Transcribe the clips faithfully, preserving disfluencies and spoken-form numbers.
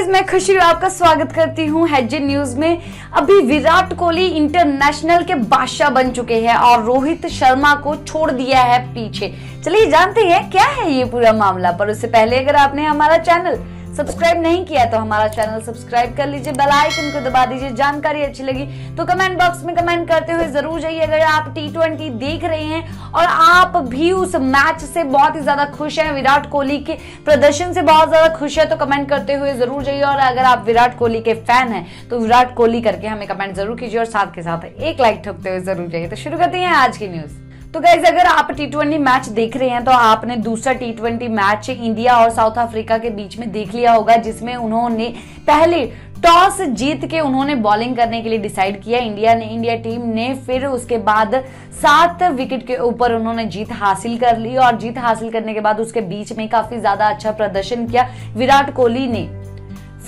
Guys मैं खुशी आपका स्वागत करती हूँ एच जे न्यूज में। अभी विराट कोहली इंटरनेशनल के बादशाह बन चुके हैं और रोहित शर्मा को छोड़ दिया है पीछे। चलिए जानते हैं क्या है ये पूरा मामला, पर उससे पहले अगर आपने हमारा चैनल सब्सक्राइब नहीं किया तो हमारा चैनल सब्सक्राइब कर लीजिए, बेल आइकन को दबा दीजिए। जानकारी अच्छी लगी तो कमेंट बॉक्स में कमेंट करते हुए जरूर जाइए। अगर आप टी ट्वेंटी देख रहे हैं और आप भी उस मैच से बहुत ही ज्यादा खुश हैं, विराट कोहली के प्रदर्शन से बहुत ज्यादा खुश है, तो कमेंट करते हुए जरूर जाइए। और अगर आप विराट कोहली के फैन हैं तो विराट कोहली करके हमें कमेंट जरूर कीजिए और साथ के साथ एक लाइक ठोकते हुए जरूर जाइए। तो शुरू करते हैं आज की न्यूज। तो गाइज अगर आप टी ट्वेंटी मैच देख रहे हैं तो आपने दूसरा टी ट्वेंटी मैच इंडिया और साउथ अफ्रीका के बीच में देख लिया होगा, जिसमें उन्होंने पहले टॉस जीत के उन्होंने बॉलिंग करने के लिए डिसाइड किया इंडिया ने इंडिया टीम ने। फिर उसके बाद सात विकेट के ऊपर उन्होंने जीत हासिल कर ली और जीत हासिल करने के बाद उसके बीच में काफी ज्यादा अच्छा प्रदर्शन किया। विराट कोहली ने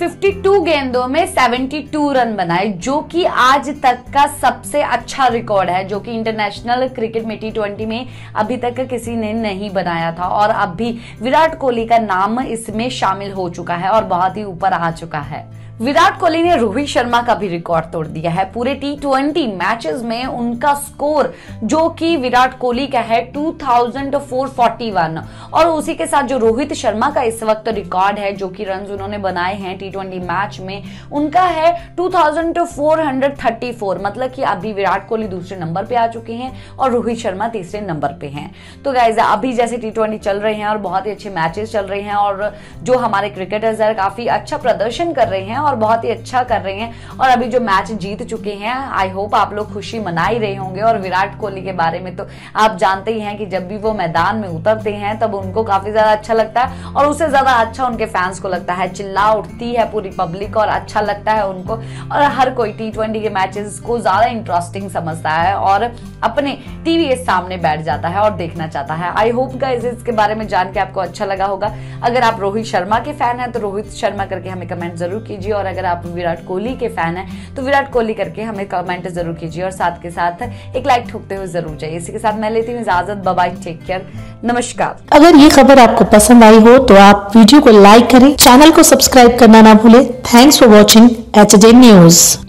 बावन गेंदों में बहत्तर रन बनाए, जो कि आज तक का सबसे अच्छा रिकॉर्ड है, जो कि इंटरनेशनल क्रिकेट में टी ट्वेंटी में अभी तक किसी ने नहीं बनाया था। और अब भी विराट कोहली का नाम इसमें शामिल हो चुका है और बहुत ही ऊपर आ चुका है। विराट कोहली ने रोहित शर्मा का भी रिकॉर्ड तोड़ दिया है। पूरे टी ट्वेंटी मैचेस में उनका स्कोर जो कि विराट कोहली का है चौबीस सौ इकतालीस और उसी के साथ जो रोहित शर्मा का इस वक्त रिकॉर्ड है, जो कि रन उन्होंने बनाए हैं टी ट्वेंटी मैच में, उनका है चौबीस सौ चौंतीस। मतलब कि अभी विराट कोहली दूसरे नंबर पे आ चुके हैं और रोहित शर्मा तीसरे नंबर पे हैं। तो गाइज अभी जैसे टी ट्वेंटी चल रहे हैं और बहुत ही अच्छे मैचेस चल रहे हैं और जो हमारे क्रिकेटर्स हैं काफी अच्छा प्रदर्शन कर रहे हैं और बहुत ही अच्छा कर रहे हैं और अभी जो मैच जीत चुके हैं, आई होप आप लोग खुशी मना ही रहे होंगे। और विराट कोहली के बारे में तो आप जानते ही हैं कि जब भी वो मैदान में उतरते हैं तब उनको काफी ज्यादा अच्छा लगता है और उससे ज्यादा अच्छा उनके फैंस को लगता है, चिल्ला उठती है पूरी पब्लिक और अच्छा लगता है उनको। और हर कोई टी ट्वेंटी के मैचेस को ज्यादा इंटरेस्टिंग समझता है और अपने टीवी के सामने बैठ जाता है और देखना चाहता है। आई होप गाइस इसके बारे में जान के आपको अच्छा लगा होगा। अगर आप रोहित शर्मा के फैन हैं तो रोहित शर्मा करके हमें कमेंट जरूर कीजिए और अगर आप विराट कोहली के फैन हैं तो विराट कोहली करके हमें कमेंट जरूर कीजिए और साथ के साथ एक लाइक ठोकते हुए जरूर जाइए। इसी के साथ मैं लेती हूँ इजाजत, बाय बाय, टेक केयर, नमस्कार। अगर ये खबर आपको पसंद आई हो तो आप वीडियो को लाइक करें, चैनल को सब्सक्राइब करना ना भूलें। Thanks for watching H J news.